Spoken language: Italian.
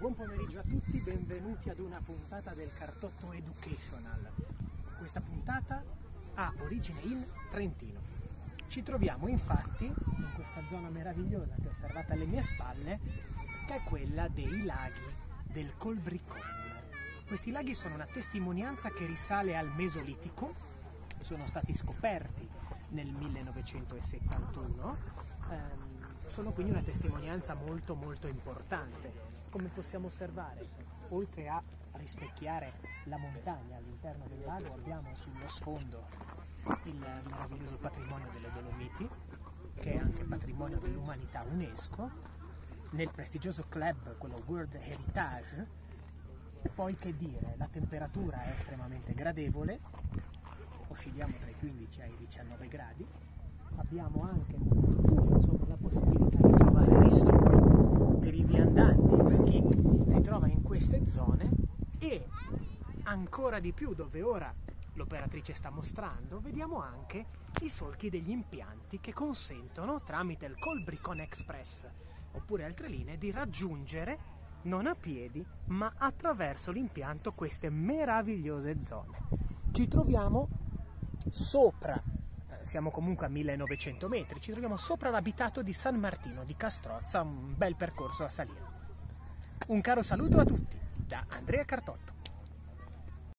Buon pomeriggio a tutti, benvenuti ad una puntata del Cartotto Educational. Questa puntata ha origine in Trentino. Ci troviamo infatti in questa zona meravigliosa che osservate alle mie spalle, che è quella dei laghi del Colbricon. Questi laghi sono una testimonianza che risale al Mesolitico, sono stati scoperti nel 1971, sono quindi una testimonianza molto importante. Come possiamo osservare, oltre a rispecchiare la montagna all'interno del lago, abbiamo sullo sfondo il meraviglioso patrimonio delle Dolomiti, che è anche patrimonio dell'umanità UNESCO, nel prestigioso club, quello World Heritage. Poi che dire, la temperatura è estremamente gradevole, oscilliamo tra i 15 e i 19 gradi, abbiamo anche la possibilità di trovare ristoro per i viandanti, per chi si trova in queste zone, e ancora di più, dove ora l'operatrice sta mostrando, vediamo anche i solchi degli impianti che consentono, tramite il Colbricon express oppure altre linee, di raggiungere non a piedi ma attraverso l'impianto queste meravigliose zone. Ci troviamo sopra, siamo comunque a 1900 metri, ci troviamo sopra l'abitato di San Martino di Castrozza, un bel percorso da salire. Un caro saluto a tutti da Andrea Cartotto.